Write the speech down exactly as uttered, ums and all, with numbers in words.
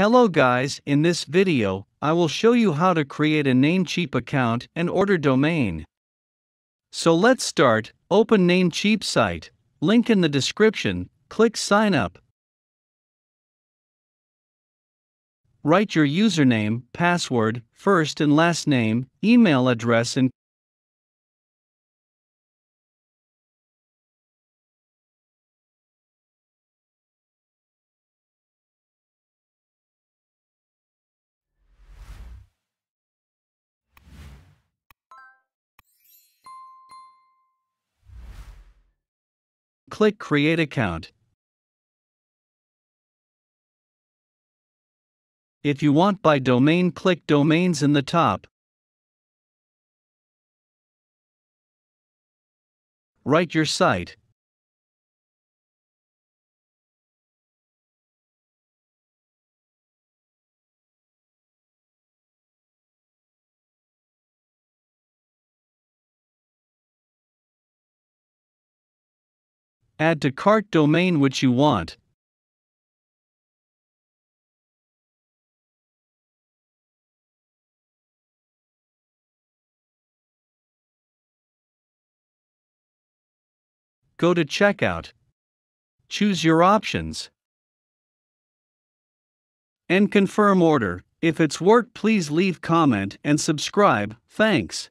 Hello guys, in this video, I will show you how to create a Namecheap account and order domain. So let's start. Open Namecheap site, link in the description, click sign up. Write your username, password, first and last name, email address and click Create Account. If you want by domain, click Domains in the top. Write your site. Add to cart domain which you want. Go to checkout. Choose your options. And confirm order. If it's worked, please leave comment and subscribe. Thanks.